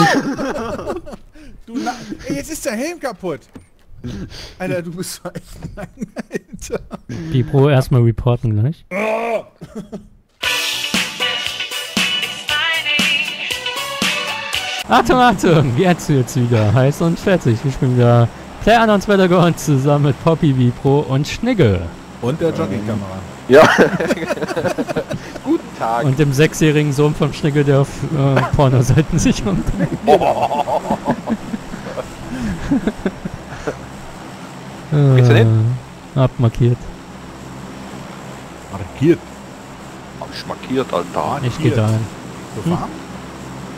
Au! Du, ey, jetzt ist der Helm kaputt. Alter, du bist so echt lang, Alter. Bipro, erstmal reporten gleich. Oh. Achtung, Achtung, jetzt wird's wieder heiß und fertig. Ich bin wieder Playerunknown's Battlegrounds zusammen mit Poppy, Bipro und Schnigge. Und der Jockey-Kamera. Ja. Guten Tag. Und dem 6-jährigen Sohn vom Schnigge, der auf Pornoseiten sich umbringt. Oh. Geht's da hin? Abmarkiert. Markiert? Hab ich markiert, Alter. Ich geh da hin. Zur Farm?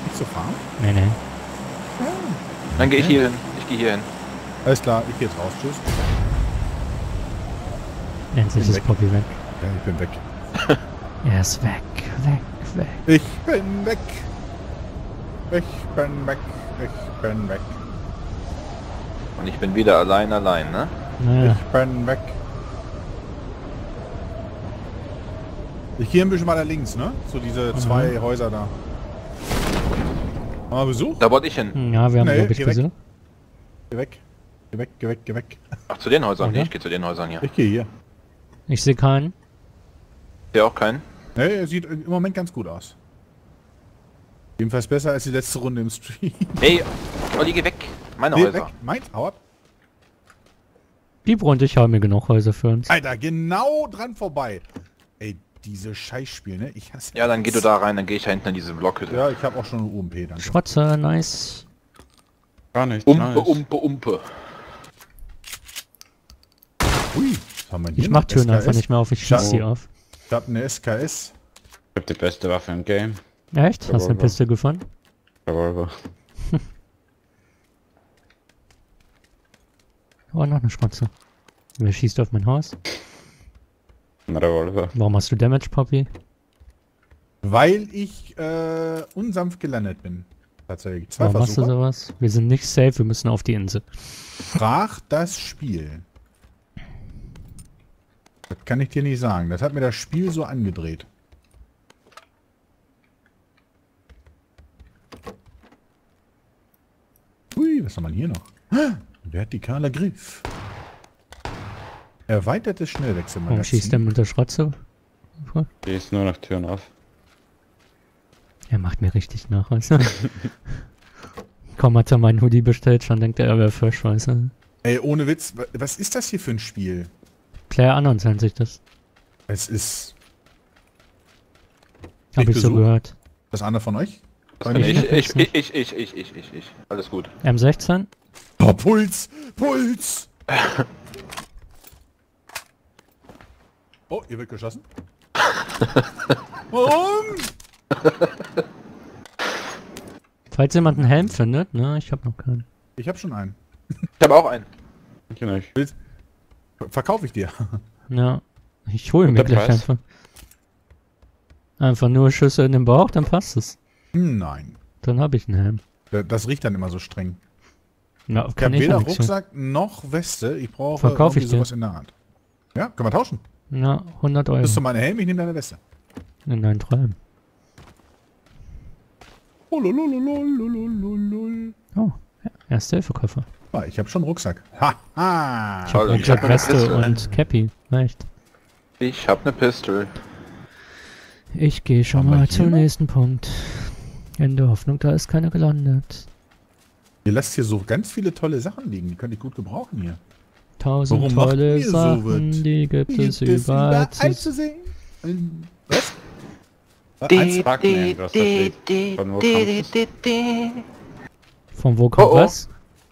Nicht zur Farm? Nee, nee. Ja. Dann geh ich hier hin. Ich geh hier hin. Alles klar, ich geh jetzt raus. Tschüss. Nennt sich das Poppy weg. Ja, ich bin weg. Er ist weg, weg, weg. Ich bin weg. Ich bin weg. Ich bin weg. Und ich bin wieder allein, ne? Naja. Ich bin weg. Ich gehe ein bisschen weiter links, ne? So diese zwei Häuser da. Haben wir Besuch? Da wollte ich hin. Ja, wir haben glaube ich Besuch. Geh weg. Geh weg, geh weg, geh weg. Ach, zu den Häusern? Okay. Nee, ich gehe zu den Häusern hier. Ich gehe hier. Ich sehe keinen. Der auch keinen? Nee, sieht im Moment ganz gut aus. Jedenfalls besser als die letzte Runde im Stream. Hey, Olli, geh weg. Meine Häuser. Weg. Meins, hau ab. Bipro und ich haben hier genug Häuser für uns. Alter, genau dran vorbei. Ey, diese Scheißspiel, ne? Ich hasse ja, dann geh du da rein, dann geh ich da hinten in diese Blockhütte. Ja, ich hab auch schon eine UMP dann. Schrotze, nice. Gar nicht, nice. Umpe. Ui, was haben wir hier? Ich mach Türen SKS? Einfach nicht mehr auf, ich schieß sie auf. Ich hab eine SKS. Ich hab die beste Waffe im Game. Echt? Hast du eine Piste gefunden? Revolver. Oh, noch eine Spatze. Wer schießt auf mein Haus? Ein Revolver. Warum hast du Damage, Poppy? Weil ich unsanft gelandet bin. Tatsächlich. Zwei Warum Versuche. Hast du sowas? Wir sind nicht safe, wir müssen auf die Insel. Frag das Spiel. Das kann ich dir nicht sagen. Das hat mir das Spiel so angedreht. Ui, was haben wir hier noch? Der vertikaler Griff. Erweitertes Schnellwechselmagazin. Warum schießt der mit der Schrotze? Der ist nur nach Türen auf. Er macht mir richtig nach, weißt du? Komm, hat er meinen Hoodie bestellt, schon denkt er wäre Fresh, weißt du? Ey, ohne Witz, was ist das hier für ein Spiel? Playerunknown's nennt sich das. Es ist... Hab ich so gehört. Was einer von euch? Ich. Alles gut. M16? Oh, Puls! Oh, ihr wird geschossen. Warum? Falls jemand einen Helm findet, ne, ich hab noch keinen. Ich hab schon einen. Ich hab auch einen. Ich nicht. Verkaufe ich dir. Ja, ich hole mir gleich einfach. Einfach nur Schüsse in den Bauch, dann passt es. Nein. Dann hab ich einen Helm. Das riecht dann immer so streng. Na, ich habe weder Rucksack noch Weste, ich brauche irgendwie sowas in der Hand. Ja, können wir tauschen. Na, 100 Euro. Bist du meine Helm, ich nehme deine Weste. In deinen Träumen. Oh, Erste-Hilfe-Koffer. Ah, ich habe schon Rucksack. Haha! Ich habe Rucksack, Weste und Cappy. Reicht. Ich habe eine Pistole. Ich gehe schon mal zum nächsten Punkt. In der Hoffnung, da ist keiner gelandet. Ihr lasst hier so ganz viele tolle Sachen liegen, die könnte ich gut gebrauchen hier. 1000 Warum tolle Sachen, so die gibt es überall zu sehen. Was? Von wo kommt was?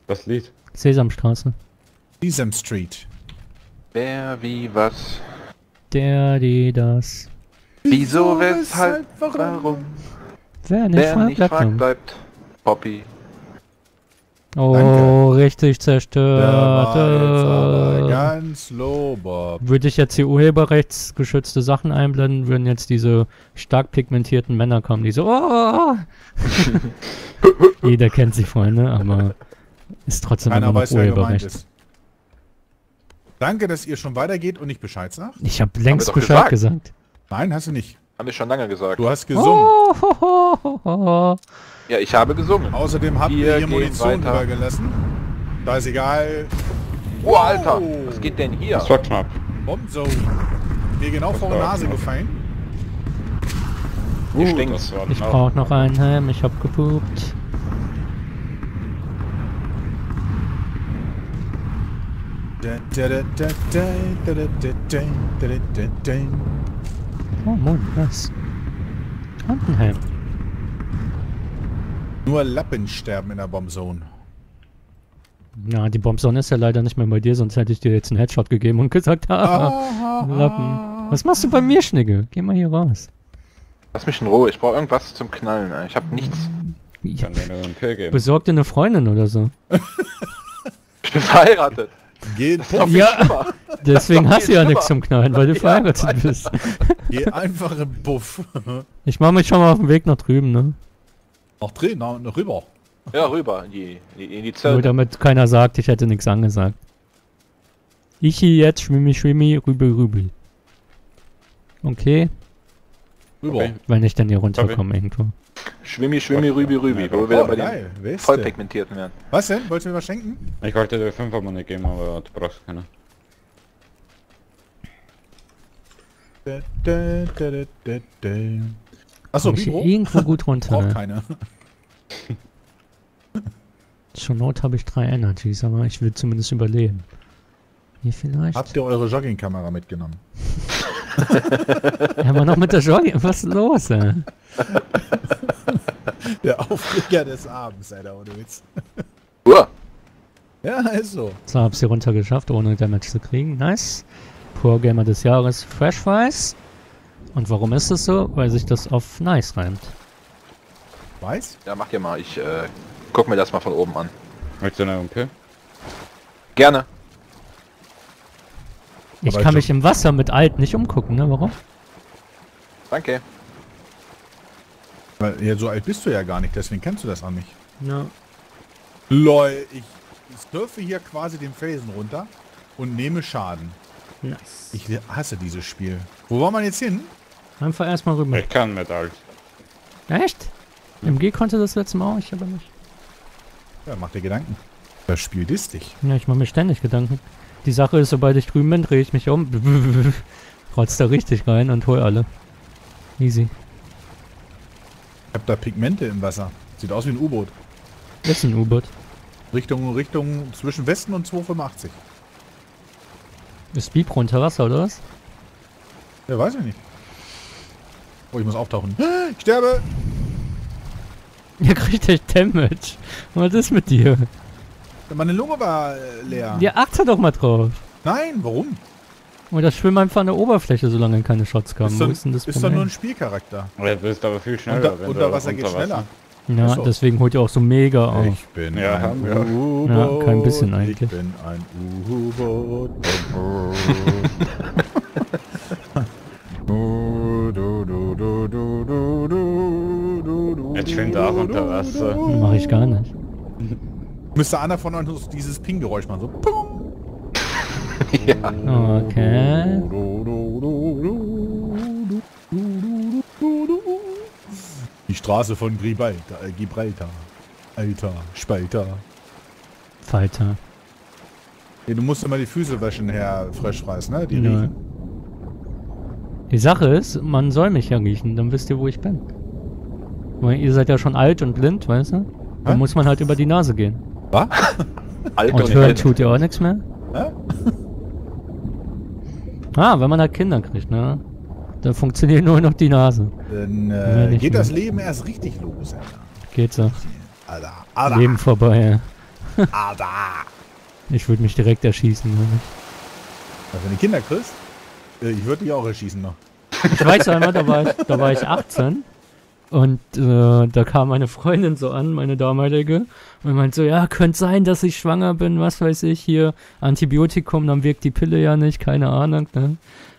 Das Lied. Sesamstraße. Sesam Street. Wer, wie, was? Der, die, das. Wieso, weshalb, warum? Wer nicht fragt, bleibt. Poppy. Oh, danke. Richtig zerstört. Ganz low, Bob. Würde ich jetzt hier urheberrechtsgeschützte Sachen einblenden, würden jetzt diese stark pigmentierten Männer kommen, die so... Oh! Jeder kennt sie, Freunde, aber ist trotzdem immer noch Urheberrecht. Danke, dass ihr schon weitergeht und nicht Bescheid sagt. Ich habe längst Bescheid gesagt. Nein, hast du nicht. Haben wir schon lange gesagt. Du hast gesungen. Oh, ho, ho, ho, ho. Ja, ich habe gesungen. Außerdem habt ihr hier Munition übergelassen. Da ist egal. Oh, Alter. Was geht denn hier? Das war knapp. Bombzone. Mir genau vor der Nase gefallen. Hier stinkt's. Ich brauche noch einen Helm. Ich hab gepupt. Oh, Mann, was? Krankenheim. Nur Lappen sterben in der Bombzone. Ja, die Bombzone ist ja leider nicht mehr bei dir, sonst hätte ich dir jetzt einen Headshot gegeben und gesagt, haha, Lappen. Was machst du bei mir, Schnigge? Geh mal hier raus. Lass mich in Ruhe, ich brauche irgendwas zum Knallen, ich hab nichts. Ich kann dir nur einen Pill geben. Besorg dir eine Freundin oder so. Ich bin verheiratet. Geh ja, deswegen hast du ja nichts zum Knallen, weil du verheiratet bist. Geh einfach im Buff. Ich mach mich schon mal auf den Weg nach drüben, ne? Nach drehen, nach rüber. Ja, rüber, in die Zelle. Nur damit keiner sagt, ich hätte nichts angesagt. Ich hier jetzt, schwimmi, rübel. Okay. Rüber. Okay. Wenn ich dann hier runterkomme irgendwo. Schwimmi, rübi, wo wir wieder bei den vollpigmentierten werden. Was denn? Wolltest du mir was schenken? Ich wollte dir 5er-Money geben, aber du brauchst keine. Achso, Bipro? Ich irgendwo gut runter. Brauch keine. Zur Not habe ich 3 Energies, aber ich will zumindest überleben. Hier vielleicht. Habt ihr eure Joggingkamera mitgenommen? Ja, aber noch mit der Jogging. Was ist los, ey? Der Aufreger des Abends, Alter, ohne Witz. Uah. Ja, ist so. So, hab's hier runter geschafft, ohne Damage zu kriegen. Nice. Poor Gamer des Jahres, FreshFries. Und warum ist das so? Weil sich das auf nice reimt. Weiß? Ja, mach dir mal. Ich guck mir das mal von oben an. Möchtest du eine Umkehr? Gerne. Ich kann mich im Wasser mit Alt nicht umgucken, ne? Warum? Danke. Weil ja, so alt bist du ja gar nicht, deswegen kannst du das auch nicht. Ja. Lol, ich surfe hier quasi den Felsen runter und nehme Schaden. Nice. Ich hasse dieses Spiel. Wo wollen wir jetzt hin? Einfach erstmal rüber. Ich kann mit Alt. Echt? MG konnte das letzte Mal auch, ich aber nicht. Ja, mach dir Gedanken. Das Spiel disst dich. Ja, ich mache mir ständig Gedanken. Die Sache ist, sobald ich drüben bin, drehe ich mich um, rotzt da richtig rein und hol alle. Easy. Ich hab da Pigmente im Wasser. Sieht aus wie ein U-Boot. Das ist ein U-Boot. Richtung zwischen Westen und 285. Ist Bipro unter Wasser, oder was? Ja, weiß ich nicht. Oh, ich muss auftauchen. Ich sterbe! Ihr kriegt echt Damage. Was ist mit dir? Meine Lunge war leer. Ja, achte doch mal drauf. Nein, warum? Und das schwimmt einfach an der Oberfläche, solange keine Shots kamen. Ist doch nur ein Spielcharakter. Du bist aber viel schneller. Unter Wasser geht schneller. Ja, deswegen holt ihr auch so mega auf. Ich bin ein U-Boot. Ja, kein bisschen eigentlich. Ich bin ein U-Boot. Jetzt schwimmt er auch unter Wasser. Mach ich gar nicht. Müsste einer von uns dieses Ping-Geräusch machen, so Pum! Ja. Okay. Die Straße von Gibraltar. Alter, Spalter. Falter. Ja, du musst immer die Füße waschen, Herr Freshfries, ne? Die riechen. Die Sache ist, man soll mich ja riechen, dann wisst ihr, wo ich bin. Weil ihr seid ja schon alt und blind, weißt du? Dann muss man halt über die Nase gehen. Was? Und hören tut ja auch nichts mehr. Ah, wenn man halt Kinder kriegt, ne? Dann funktioniert nur noch die Nase. Dann geht das Leben erst richtig los, Alter. Geht so. Alter. Leben vorbei, ja. Alter. Ich würde mich direkt erschießen, wenn ich. Also, wenn du Kinder kriegst, ich würde dich auch erschießen noch. Ich weiß einmal, da war ich 18. Und da kam meine Freundin so an, meine damalige, und meint so, ja, könnte sein, dass ich schwanger bin, was weiß ich, hier, Antibiotikum, dann wirkt die Pille ja nicht, keine Ahnung, ne?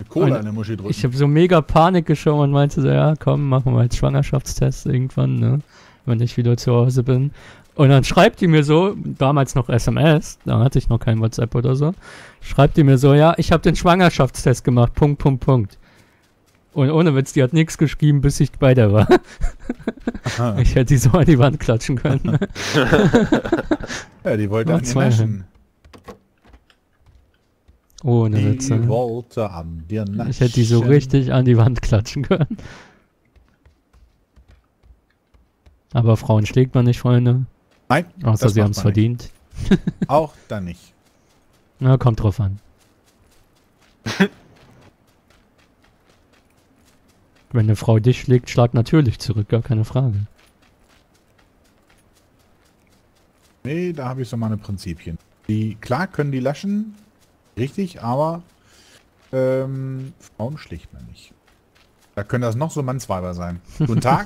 Cola in der Muschi drücken. Ich habe so mega Panik geschoben und meinte so, ja, komm, machen wir jetzt Schwangerschaftstest irgendwann, ne? Wenn ich wieder zu Hause bin. Und dann schreibt die mir so, damals noch SMS, da hatte ich noch kein WhatsApp oder so, schreibt die mir so, ja, ich habe den Schwangerschaftstest gemacht, Punkt. Und ohne Witz, die hat nichts geschrieben, bis ich bei der war. Aha. Ich hätte sie so an die Wand klatschen können. Ja, die wollte an die naschen. Ohne Witz. Die wollte an dir naschen. Ich hätte die so richtig an die Wand klatschen können. Aber Frauen schlägt man nicht, Freunde. Nein. Außer sie haben es verdient. Auch dann nicht. Na, kommt drauf an. Wenn eine Frau dich schlägt, schlag natürlich zurück, gar keine Frage. Nee, da habe ich so meine Prinzipien. Die, klar können die laschen, richtig, aber Frauen schlägt man nicht. Da können das noch so Mannsweiber sein. Guten Tag.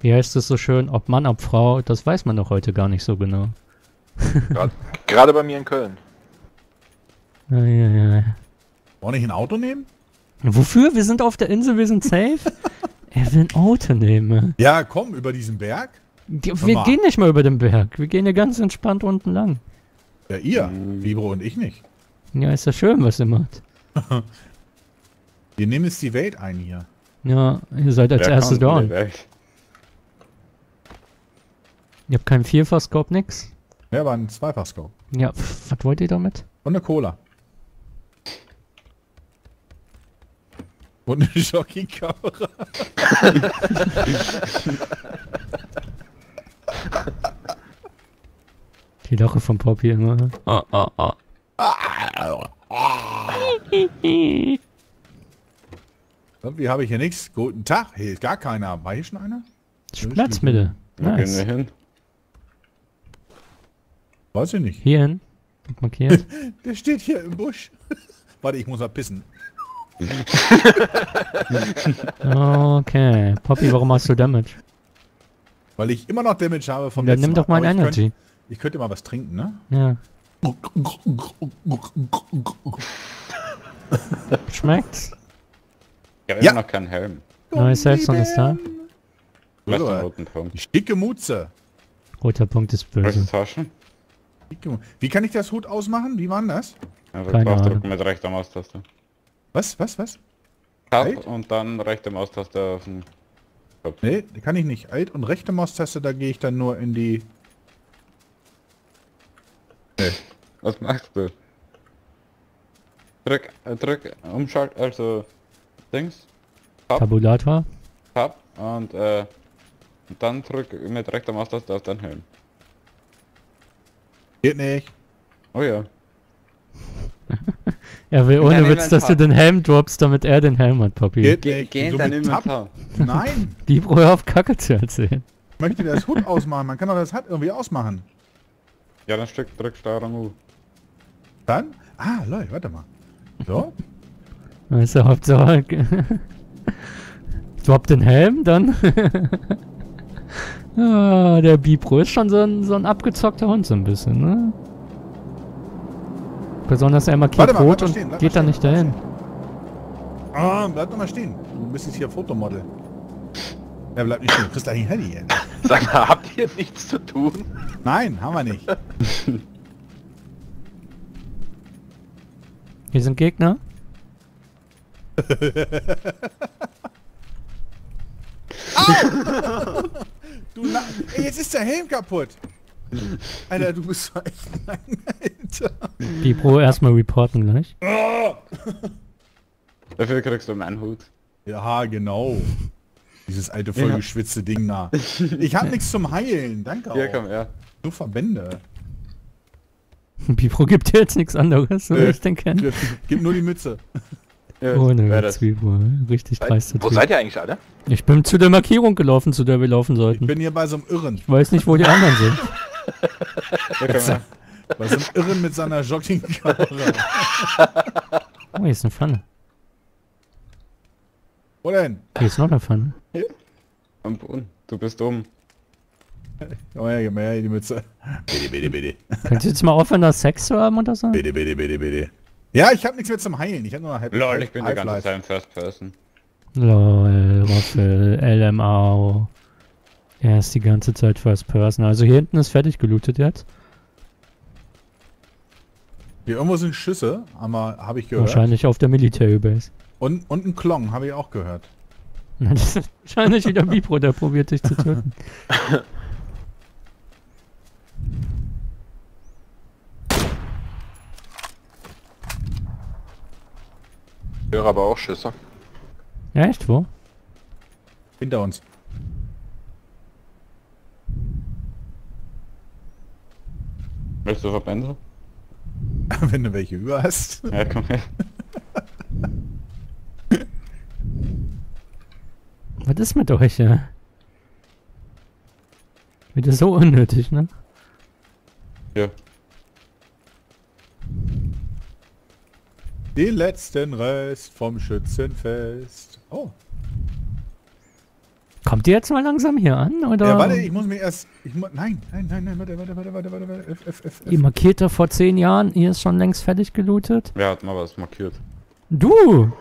Wie heißt es so schön, ob Mann, ob Frau, das weiß man doch heute gar nicht so genau. Gerade bei mir in Köln. Ja, ja, ja. Wollen wir nicht ein Auto nehmen? Wofür? Wir sind auf der Insel, wir sind safe. Er will ein Auto nehmen. Ja, komm, über diesen Berg. Wir gehen nicht mal über den Berg. Wir gehen hier ganz entspannt unten lang. Ja, ihr, Bipro und ich nicht. Ja, ist ja schön, was ihr macht. Wir nehmen jetzt die Welt ein hier. Ja, ihr seid als erstes da. Ihr habt keinen Vierfach-Scope, nix. Ja, aber einen Zweifach-Scope. Ja, was wollt ihr damit? Und eine Cola. Und eine Jockey-Kamera. Die Lache von Poppy immer. Oh, oh, oh. Wie habe ich hier nichts? Guten Tag. Hier ist gar keiner. War hier schon einer? Platzmitte. Nice. Wo gehen wir hin? Weiß ich nicht. Hier hin. Markiert. Der steht hier im Busch. Warte, ich muss mal pissen. Okay. Poppy, warum hast du Damage? Weil ich immer noch Damage habe vom letzten Mal. Dann nimm doch mal ein Energy. Ich könnte mal was trinken, ne? Ja. Schmeckt's? Ich habe immer noch keinen Helm. Neues Selbststand ist da. Dicke Mutze. Roter Punkt ist böse. Wie kann ich das Hut ausmachen? Wie war denn das? Also Draufdrücken mit rechter Maustaste. Was? Was? Was? Alt? Und dann rechte Maustaste auf den Kopf. Nee, kann ich nicht. Alt und rechte Maustaste, da gehe ich dann nur in die... Nee. Was machst du? Drück, umschalt, also... Dings. Tab. Tabulator. Tab und dann drück mit rechter Maustaste auf den Helm. Geht nicht. Oh ja. Er will ohne Witz, dass du den Helm droppst, damit er den Helm hat, Poppy. Geht nicht. Geh in dein Inventar. Nein. Die Brühe auf Kacke zu erzählen. Ich möchte das Hut ausmachen. Man kann doch das Hut irgendwie ausmachen. Ja, das Stück drückt Steuerung U. Dann? Ah, Leute, warte mal. So? Weißt du, Hauptsache... Drop den Helm, dann... Ah, der Bipro ist schon so ein abgezockter Hund so ein bisschen, ne? Besonders er markiert rot und geht da nicht dahin. Ah, bleib doch mal stehen. Du bist jetzt hier Fotomodel. Er bleibt nicht stehen, du kriegst eigentlich ein Handy. Sag mal, habt ihr nichts zu tun? Nein, haben wir nicht. Hier sind Gegner. Au! Ey, jetzt ist der Helm kaputt! Alter, du bist so echt lang, Alter. Die Pro erstmal reporten gleich. Dafür kriegst du meinen Hut. Ja, genau. Dieses alte, vollgeschwitzte Ding da. Ich hab nichts zum Heilen, danke auch. Ja, komm, ja. Nur Verbände. Bipro gibt dir jetzt nichts anderes, oder ich denke. Gib nur die Mütze. Ja, ohne Witz, Bipro. Richtig dreist. Wo seid ihr eigentlich alle? Ich bin zu der Markierung gelaufen, zu der wir laufen sollten. Ich bin hier bei so einem Irren. Ich weiß nicht, wo die anderen sind. Bei so einem Irren mit seiner Joggingkamera. Oh, hier ist eine Pfanne. Wo denn? Hier ist noch eine Pfanne. Am Boden. Du bist dumm. Oh ja, gib mal her, die Mütze. Bitte, bitte, bitte. Könntest du jetzt mal aufhören, da Sex zu haben oder so? Bitte, bitte, bitte, bitte. Ja, ich hab nichts mehr zum Heilen, ich hab nur noch Halbzeit. Lol, ich bin der ganze Zeit im First Person. Lol, Roffel, LMAO. Er ist die ganze Zeit First Person. Also hier hinten ist fertig gelootet jetzt. Hier irgendwo sind Schüsse, aber habe ich gehört. Wahrscheinlich auf der Military Base. Und ein Klong, habe ich auch gehört. Das ist wahrscheinlich wieder Bipro, der probiert dich zu töten. Ich höre aber auch Schüsse. Ja, echt? Wo? Hinter uns. Möchtest du Verbände? Wenn du welche über hast. Ja, komm her. Was ist mit euch, ja? Wieder so unnötig, ne? Ja. Den letzten Rest vom Schützenfest. Oh. Kommt ihr jetzt mal langsam hier an, oder? Ja, warte, ich muss mir erst... Nein, warte. F. Ihr markiert da vor 10 Jahren, ihr ist schon längst fertig gelootet. Wer hat mal was markiert? Du!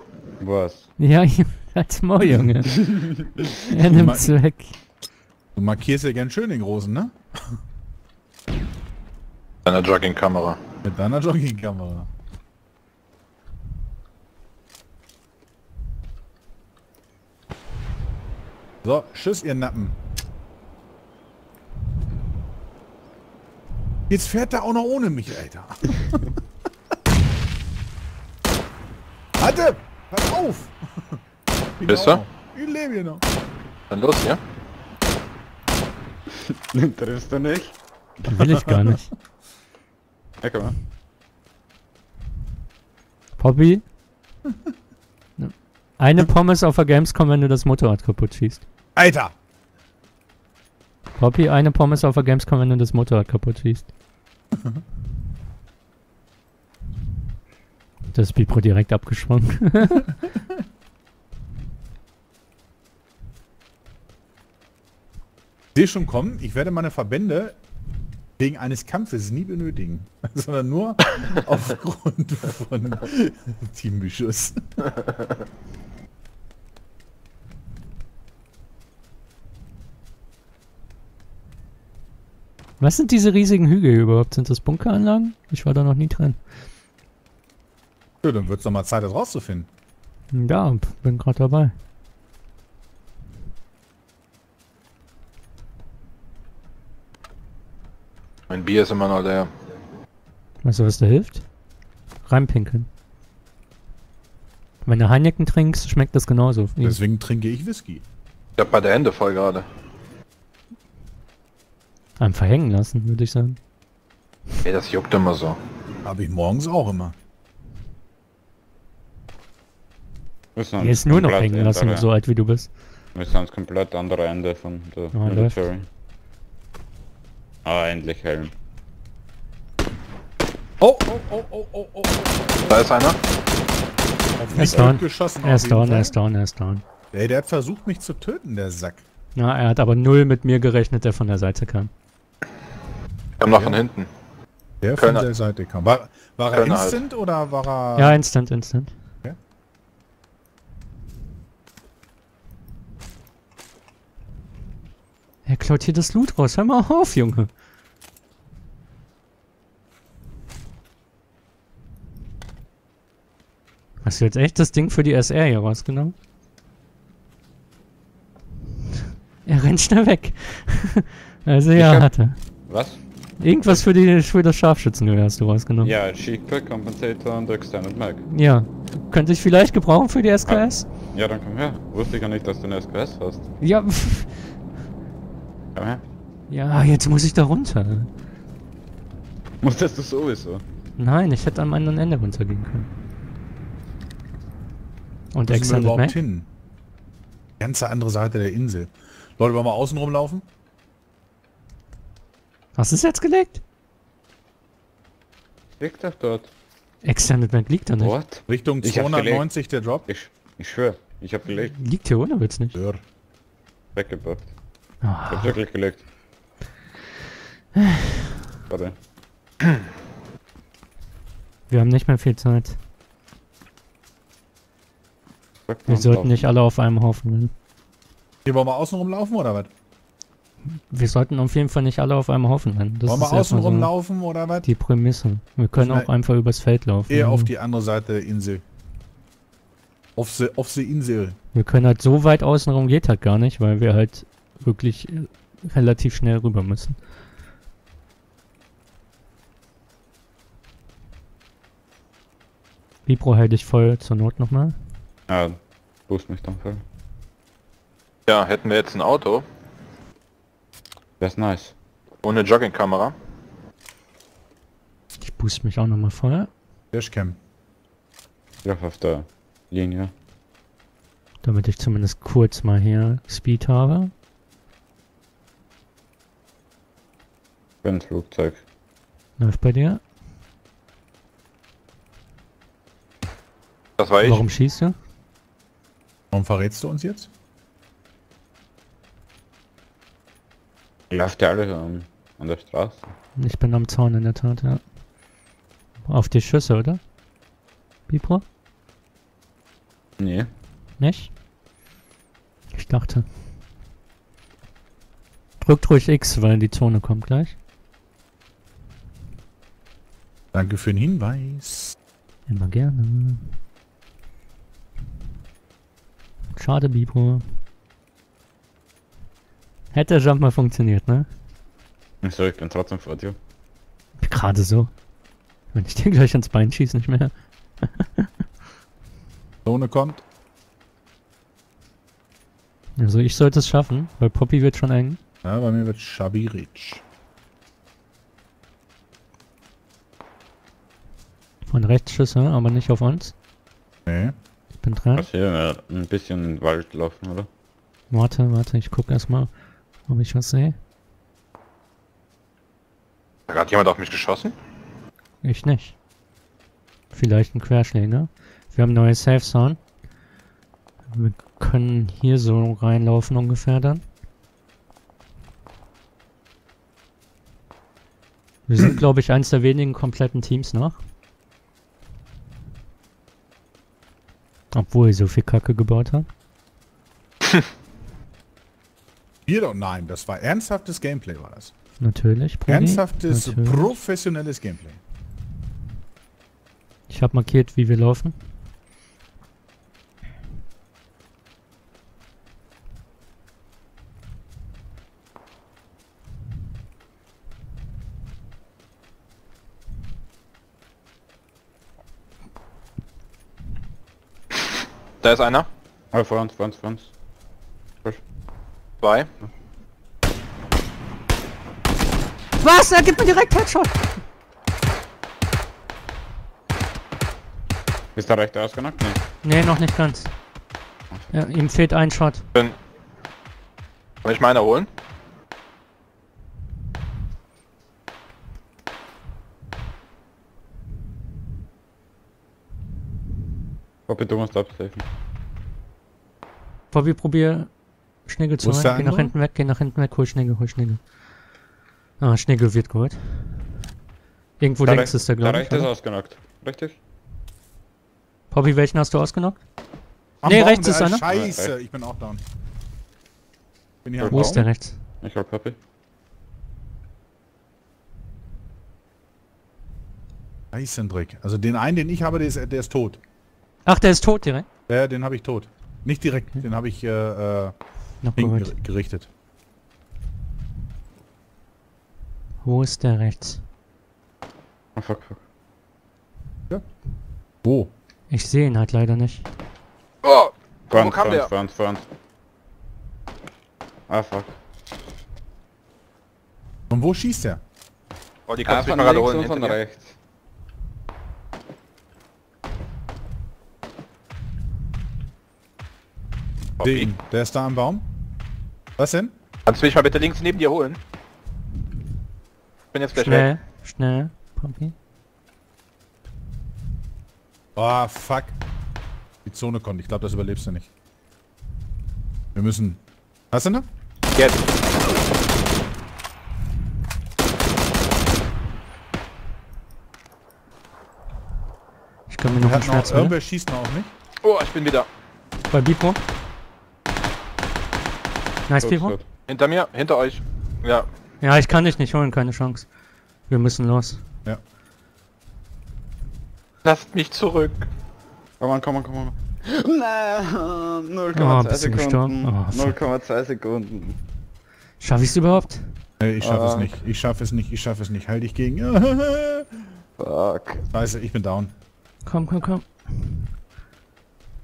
Was? Ja, als Maul, Junge. Er nimmt's weg. Du markierst ja gern schön den Großen, ne? Mit deiner Joggingkamera. Mit deiner Joggingkamera. So, tschüss, ihr Nappen. Jetzt fährt er auch noch ohne mich, Alter. Warte! Pass auf! Bist du? Ich lebe hier noch. Dann los, ja? Triffst du nicht? Will ich gar nicht. Ja, komm mal. Poppy? Eine Pommes auf der Gamescom, wenn du das Motorrad kaputt schießt. Alter! Poppy, eine Pommes auf der Gamescom, wenn du das Motorrad kaputt schießt. Das ist Bipro direkt abgeschwungen. Ich sehe schon kommen, ich werde meine Verbände wegen eines Kampfes nie benötigen, sondern nur aufgrund von Teambeschuss. Was sind diese riesigen Hügel überhaupt? Sind das Bunkeranlagen? Ich war da noch nie drin. Ja, dann wird es doch mal Zeit, das rauszufinden. Ja, bin gerade dabei. Mein Bier ist immer noch leer. Weißt du, was da hilft? Reinpinkeln. Wenn du Heineken trinkst, schmeckt das genauso. Deswegen trinke ich Whisky. Ich hab beide Hände voll gerade. Einem verhängen lassen, würde ich sagen. Ey, das juckt immer so. Hab ich morgens auch immer. Hier ist nur noch hängen lassen, so alt wie du bist. Wir sind ans komplett andere Ende von der Military. Ah, endlich Helm. Oh. Da ist einer. Er ist down. Er ist down. Ey, der hat versucht mich zu töten, der Sack. Na, er hat aber null mit mir gerechnet, der von der Seite kam. Kam noch von hinten. Der von der Seite kam. War er instant halt, oder war er... Ja, instant. Okay. Er klaut hier das Loot raus. Hör mal auf, Junge. Hast du jetzt echt das Ding für die SR hier rausgenommen? Er rennt schnell weg. Also ja, hatte. Was? Irgendwas für das Scharfschützengewehr hast du rausgenommen. Ja, Sheikpack, Compensator und Extended Mag. Ja. Könnte ich vielleicht gebrauchen für die SKS? Ja, dann komm her. Wusste ich ja nicht, dass du eine SKS hast. Ja, komm her. Ja, jetzt muss ich da runter. Musstest du sowieso? Nein, ich hätte am anderen Ende runtergehen können. Und Extended Mag? Ganze andere Seite der Insel. Leute, wollen wir mal außen rumlaufen? Was ist jetzt gelegt? Liegt doch dort. Extended Mag liegt da nicht. What? Richtung 290 der Drop. Ich schwör, ich hab gelegt. Liegt hier ohne Witz nicht. Weggepackt. Oh. Ich hab wirklich gelegt. Warte. Wir haben nicht mehr viel Zeit. Wir sollten nicht alle auf einem Haufen. Hier wollen wir außen rumlaufen oder was? wir sollten auf jeden Fall nicht alle auf einem Haufen rennen. Das Wollen wir außen rumlaufen so oder was? Die Prämisse. Wir können auch einfach übers Feld laufen. Eher auf die andere Seite der Insel. Auf die Insel. Wir können halt so weit außen rum, geht halt gar nicht, weil wir halt wirklich relativ schnell rüber müssen. Bipro hält dich voll zur Not nochmal. Ja, los mich dann voll. Ja, hätten wir jetzt ein Auto. Wär's nice. Ohne Joggingkamera. Ich boost mich auch nochmal voll. Dashcam. Ja, auf der Linie. Damit ich zumindest kurz mal hier Speed habe. Ein Flugzeug. Läuft bei dir? Das war ich. Warum schießt du? Warum verrätst du uns jetzt? Läuft ja alle an der Straße. Ich bin am Zaun in der Tat, ja. Auf die Schüsse, oder? Bipro? Nee. Nicht? Ich dachte. Drückt ruhig X, weil die Zone kommt gleich. Danke für den Hinweis. Immer gerne. Schade, Bipro. Hätte der Jump mal funktioniert, ne? Achso, ich bin trotzdem vor dir. Gerade so. Wenn ich den gleich ans Bein schieße, nicht mehr. Zone kommt. Also ich sollte es schaffen, weil Poppy wird schon eng. Ja, bei mir wird Schabiric. Von rechts Schüsse, aber nicht auf uns. Nee. Ich bin dran. Was hier, ein bisschen in den Wald laufen, oder? Warte, warte, ich guck erstmal, ob ich was sehe. Hat jemand auf mich geschossen? Ich nicht. Vielleicht ein Querschläger. Wir haben neue Safe Zone. Wir können hier so reinlaufen ungefähr dann. Wir sind, glaube ich, eins der wenigen kompletten Teams noch. Obwohl ich so viel Kacke gebaut habe. Wir doch, nein, das war ernsthaftes Gameplay, war das. Natürlich, Brudi. Ernsthaftes, natürlich. Professionelles Gameplay. Ich habe markiert, wie wir laufen. Da ist einer. Oh, vor uns. Zwei. Was? Er gibt mir direkt Headshot! Ist der rechte ausgenockt? Nee, noch nicht ganz. Ja, ihm fehlt ein Shot. Kann ich meine holen? Poppy, du musst absafen. Poppy, probier Schnigge zu holen. Geh nach hinten weg, hol Schnigge. Ah, Schnigge wird geholt. Irgendwo links ist der, glaube ich. Der rechte ist ausgenockt, richtig? Poppy, welchen hast du ausgenockt? Ne, rechts ist einer. Scheiße, ich bin auch down. Bin hier. Wo ist der rechts? Ich hol Poppy. Scheißendrick. Also den einen, den ich habe, der ist tot. Ach, der ist tot direkt? Ja, den habe ich tot. Nicht direkt, okay. Den habe ich noch gerichtet. Wo ist der rechts? Oh, fuck. Ja. Wo? Ich sehe ihn halt leider nicht. Oh! Wo kam der? Front. Ah, fuck. Und wo schießt er? Oh, die kannst du gerade holen, von rechts. Ding. Der ist da am Baum. Was denn? Kannst du mich mal bitte links neben dir holen? Ich bin jetzt gleich weg. Schnell, Poppy. Oh, fuck. Die Zone kommt. Ich glaube, das überlebst du nicht. Wir müssen... Hast du noch? Jetzt. Ich kann mir noch einen Schmerz holen. Irgendwer schießt noch auf mich. Oh, ich bin wieder. Bei Bipro. Nice, Bipro. Hinter mir, hinter euch. Ja. Ja, ich kann dich nicht holen, keine Chance. Wir müssen los. Ja. Lasst mich zurück. Komm an. 0,2 Sekunden. 0,2 Sekunden. Schaff ich's überhaupt? Nee, ich schaff es nicht. Ich schaff es nicht. Halt dich gegen. Fuck. Scheiße, ich bin down. Komm.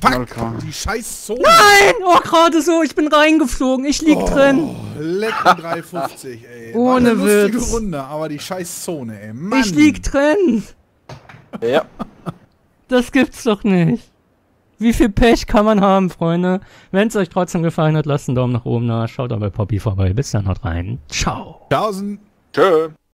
Fuck! Die scheiß Sohle! Nein! Oh, gerade so, ich bin reingeflogen, ich lieg drin! Lecken 350, ey. Ohne Witz. War eine lustige Runde, aber die scheiß Zone, ey. Mann. Ich lieg drin! Ja. Das gibt's doch nicht. Wie viel Pech kann man haben, Freunde? Wenn's euch trotzdem gefallen hat, lasst einen Daumen nach oben da. Schaut auch bei Poppy vorbei. Bis dann, haut rein. Ciao. Tschö.